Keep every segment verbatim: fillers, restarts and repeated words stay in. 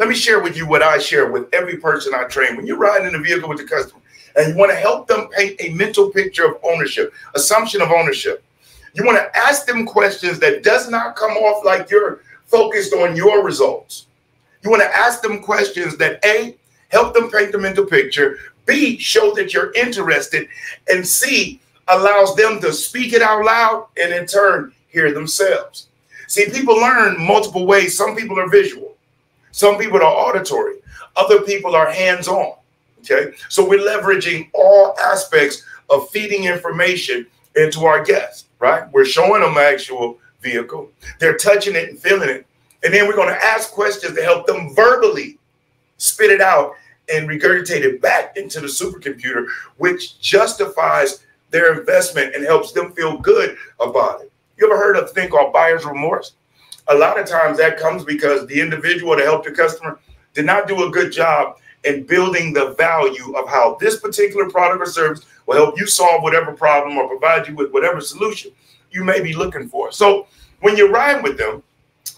Let me share with you what I share with every person I train. When you're riding in a vehicle with the customer and you want to help them paint a mental picture of ownership, assumption of ownership, you want to ask them questions that does not come off like you're focused on your results. You want to ask them questions that A, help them paint the mental picture, B, show that you're interested, and C, allows them to speak it out loud and in turn hear themselves. See, people learn multiple ways. Some people are visual. Some people are auditory. Other people are hands-on, okay? So we're leveraging all aspects of feeding information into our guests, right? We're showing them actual vehicle. They're touching it and feeling it. And then we're going to ask questions to help them verbally spit it out and regurgitate it back into the supercomputer, which justifies their investment and helps them feel good about it. You ever heard of a thing called buyer's remorse? A lot of times that comes because the individual that helped the customer did not do a good job in building the value of how this particular product or service will help you solve whatever problem or provide you with whatever solution you may be looking for. So when you're riding with them,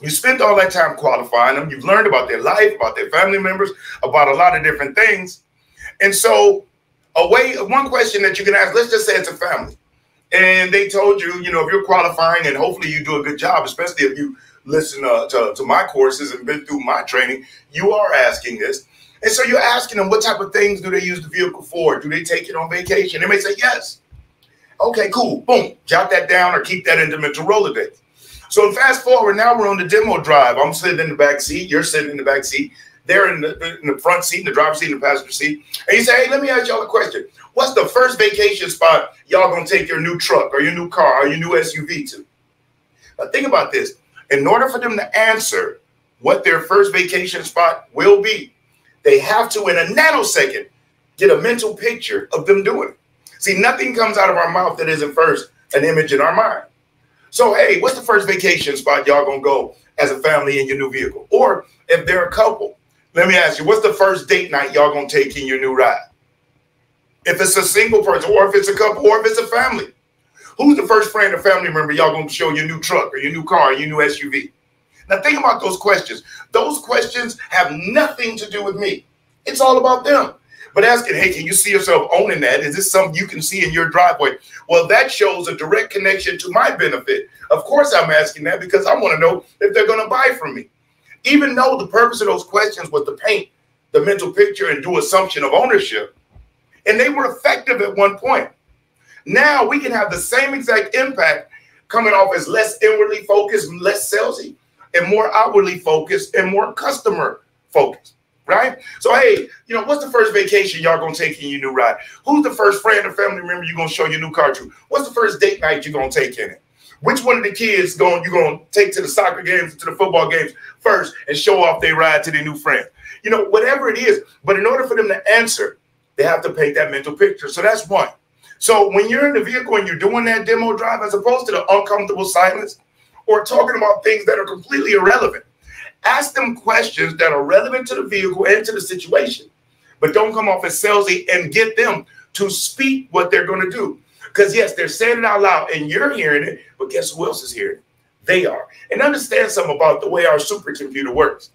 you spend all that time qualifying them. You've learned about their life, about their family members, about a lot of different things. And so a way, one question that you can ask, let's just say it's a family. And they told you, you know, if you're qualifying and hopefully you do a good job, especially if you listen uh, to, to my courses and been through my training, you are asking this. And so you're asking them, what type of things do they use the vehicle for? Do they take it on vacation? They may say, yes. Okay, cool. Boom. Jot that down or keep that in the mental Rolodex. So fast forward, now we're on the demo drive. I'm sitting in the back seat. You're sitting in the back seat. They're in the, in the front seat, in the driver's seat, in the passenger seat. And you say, hey, let me ask y'all a question. What's the first vacation spot y'all going to take your new truck or your new car or your new S U V to? Now think about this. In order for them to answer what their first vacation spot will be, they have to, in a nanosecond, get a mental picture of them doing it. See, nothing comes out of our mouth that isn't first an image in our mind. So, hey, what's the first vacation spot y'all gonna go as a family in your new vehicle? Or if they're a couple, let me ask you, what's the first date night y'all gonna take in your new ride? If it's a single person, or if it's a couple, or if it's a family, who's the first friend or family member y'all gonna show your new truck or your new car or your new S U V? Now think about those questions. Those questions have nothing to do with me. It's all about them. But asking, hey, can you see yourself owning that? Is this something you can see in your driveway? Well, that shows a direct connection to my benefit. Of course, I'm asking that because I want to know if they're going to buy from me. Even though the purpose of those questions was to paint the mental picture and do assumption of ownership, and they were effective at one point. Now we can have the same exact impact coming off as less inwardly focused, less salesy, and more outwardly focused and more customer focused. Right? So, hey, you know, what's the first vacation y'all going to take in your new ride? Who's the first friend or family member you're going to show your new car to? What's the first date night you're going to take in it? Which one of the kids going you're going to take to the soccer games, to the football games first and show off their ride to their new friend? You know, whatever it is. But in order for them to answer, they have to paint that mental picture. So that's one. So when you're in the vehicle and you're doing that demo drive, as opposed to the uncomfortable silence or talking about things that are completely irrelevant, ask them questions that are relevant to the vehicle and to the situation, but don't come off as salesy and get them to speak what they're going to do. Because, yes, they're saying it out loud and you're hearing it, but guess who else is hearing it? They are. And understand something about the way our supercomputer works.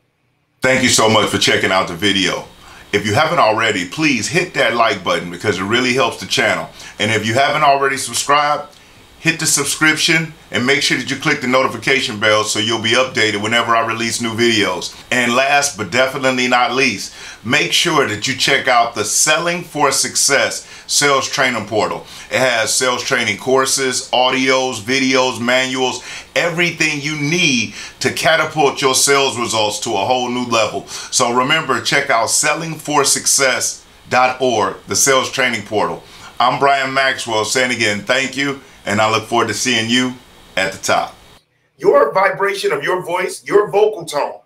Thank you so much for checking out the video. If you haven't already, please hit that like button because it really helps the channel. And if you haven't already subscribed, hit the subscription and make sure that you click the notification bell so you'll be updated whenever I release new videos. And last but definitely not least, make sure that you check out the Selling for Success sales training portal. It has sales training courses, audios, videos, manuals, everything you need to catapult your sales results to a whole new level. So remember, check out selling for success dot org, the sales training portal. I'm Brian Maxwell saying again, thank you. And I look forward to seeing you at the top. Your vibration of your voice, your vocal tone,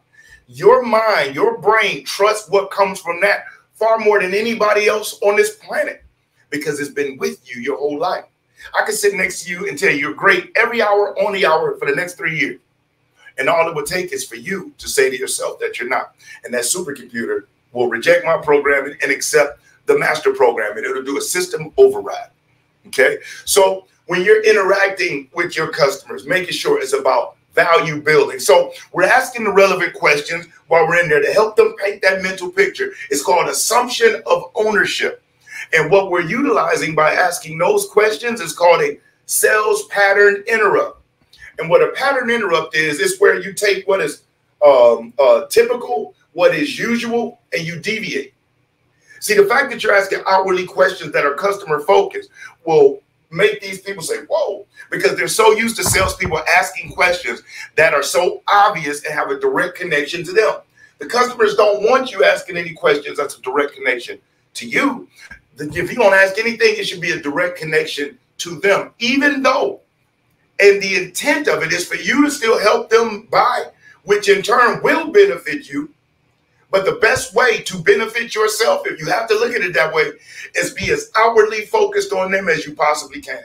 your mind, your brain, trust what comes from that far more than anybody else on this planet because it's been with you your whole life. I could sit next to you and tell you you're great every hour on the hour for the next three years. And all it would take is for you to say to yourself that you're not. And that supercomputer will reject my programming and accept the master programming. It'll do a system override. Okay? So when you're interacting with your customers, making sure it's about value building. So we're asking the relevant questions while we're in there to help them paint that mental picture. It's called assumption of ownership. And what we're utilizing by asking those questions is called a sales pattern interrupt. And what a pattern interrupt is, it's where you take what is um, uh, typical, what is usual, and you deviate. See, the fact that you're asking hourly questions that are customer focused will make these people say, whoa, because they're so used to salespeople asking questions that are so obvious and have a direct connection to them. The customers don't want you asking any questions that's a direct connection to you. If you don't ask anything, it should be a direct connection to them, even though, and the intent of it is for you to still help them buy, which in turn will benefit you. But the best way to benefit yourself, if you have to look at it that way, is be as outwardly focused on them as you possibly can.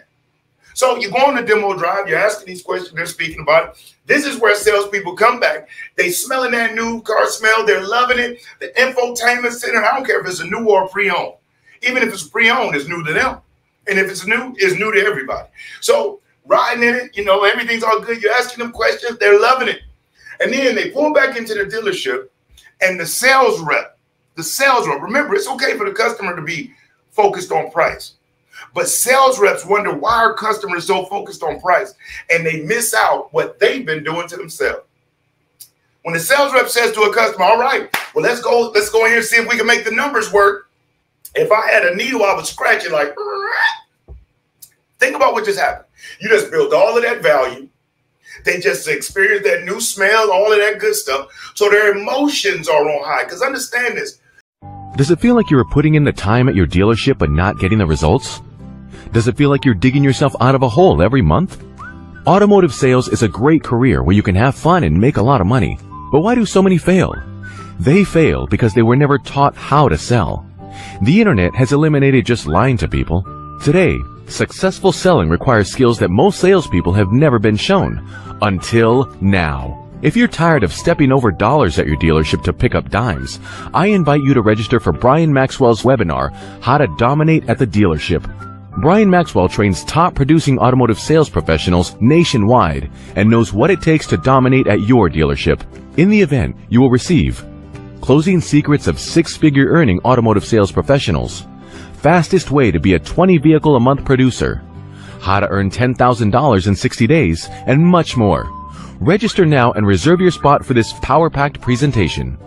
So you go on the demo drive, you're asking these questions, they're speaking about it. This is where salespeople come back. They smelling that new car smell, they're loving it. The infotainment center, I don't care if it's a new or pre-owned. Even if it's pre-owned, it's new to them. And if it's new, it's new to everybody. So riding in it, you know, everything's all good. You're asking them questions, they're loving it. And then they pull back into the dealership. And the sales rep, the sales rep, remember, it's okay for the customer to be focused on price. But sales reps wonder why our customers so focused on price, and they miss out what they've been doing to themselves. When the sales rep says to a customer, all right, well, let's go, let's go in here and see if we can make the numbers work. If I had a needle, I would scratch it like, think about what just happened. You just built all of that value. They just experience that new smell, all of that good stuff. So their emotions are on high. Because understand this. Does it feel like you're putting in the time at your dealership but not getting the results? Does it feel like you're digging yourself out of a hole every month? Automotive sales is a great career where you can have fun and make a lot of money. But why do so many fail? They fail because they were never taught how to sell. The internet has eliminated just lying to people. Today, successful selling requires skills that most salespeople have never been shown. Until now. If you're tired of stepping over dollars at your dealership to pick up dimes, I invite you to register for Brian Maxwell's webinar, How to Dominate at the Dealership. Brian Maxwell trains top producing automotive sales professionals nationwide and knows what it takes to dominate at your dealership. In the event, you will receive Closing Secrets of Six-Figure Earning Automotive Sales Professionals, Fastest Way to Be a twenty vehicle a month Producer, How to Earn ten thousand dollars in sixty days, and much more. Register now and reserve your spot for this power-packed presentation.